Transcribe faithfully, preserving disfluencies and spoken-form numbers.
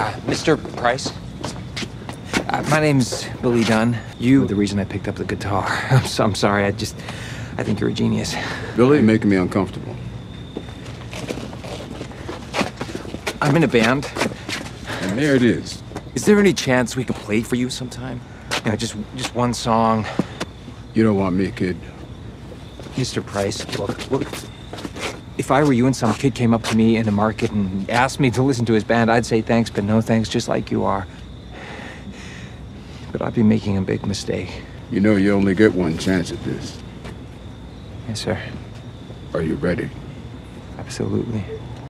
Uh, Mister Price? Uh, my name's Billy Dunne. You were the reason I picked up the guitar. I'm, so, I'm sorry, I just... I think you're a genius. Billy, you're making me uncomfortable. I'm in a band. And there it is. Is there any chance we could play for you sometime? You know, just, just one song. You don't want me, kid. Mister Price, look, look. If I were you and some kid came up to me in the market and asked me to listen to his band, I'd say thanks, but no thanks, just like you are. But I'd be making a big mistake. You know you only get one chance at this. Yes, sir. Are you ready? Absolutely.